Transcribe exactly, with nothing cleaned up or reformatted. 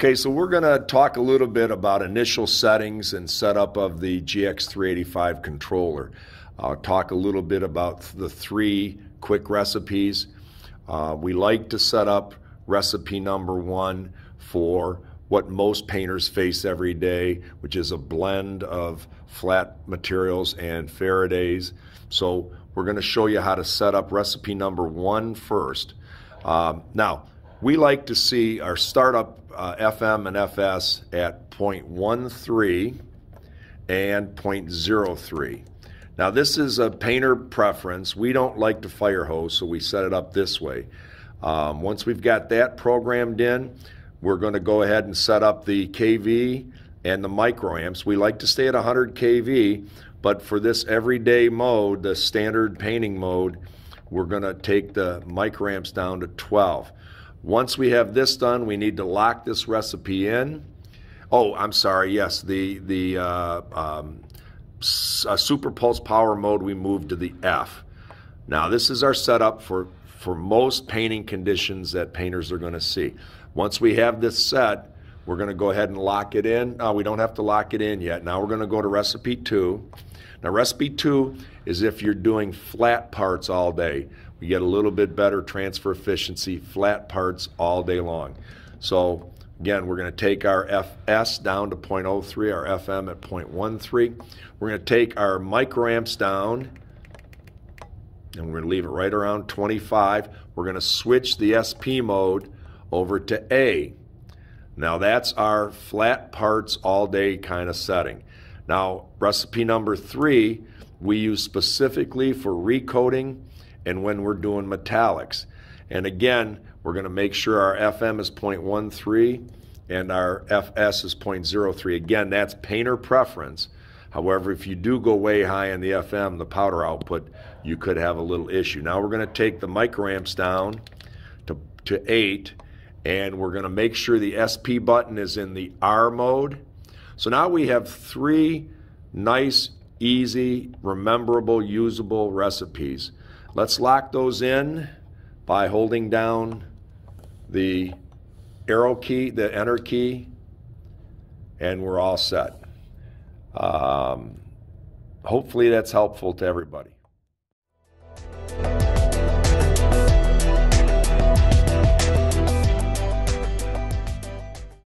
Okay, so we're going to talk a little bit about initial settings and setup of the G X three eighty-five controller. I'll talk a little bit about the three quick recipes. Uh, we like to set up recipe number one for what most painters face every day, which is a blend of flat materials and Faradays. So we're going to show you how to set up recipe number one first. Um, now, we like to see our startup uh, F M and F S at zero point one three and zero point zero three. Now this is a painter preference. We don't like to fire hose, so we set it up this way. Um, once we've got that programmed in, we're going to go ahead and set up the K V and the microamps. We like to stay at one hundred K V, but for this everyday mode, the standard painting mode, we're going to take the microamps down to twelve. Once we have this done, we need to lock this recipe in. Oh, I'm sorry, yes, the, the uh, um, uh, Super Pulse Power mode, we moved to the F. Now, this is our setup for, for most painting conditions that painters are going to see. Once we have this set, we're going to go ahead and lock it in. Uh, we don't have to lock it in yet. Now we're going to go to recipe two. Now, recipe two is if you're doing flat parts all day. We get a little bit better transfer efficiency, flat parts all day long. So again, we're going to take our F S down to zero point zero three, our F M at zero point one three. We're going to take our microamps down, and we're going to leave it right around twenty-five. We're going to switch the S P mode over to A. Now that's our flat parts all day kind of setting. Now, recipe number three, we use specifically for recoating and when we're doing metallics. And again, we're going to make sure our F M is zero point one three and our F S is zero point zero three. Again, that's painter preference. However, if you do go way high in the F M, the powder output, you could have a little issue. Now we're going to take the microamps down to, to eight, and we're going to make sure the S P button is in the R mode. So now we have three nice, easy, rememberable, usable recipes. Let's lock those in by holding down the arrow key, the enter key, and we're all set. Um, hopefully that's helpful to everybody.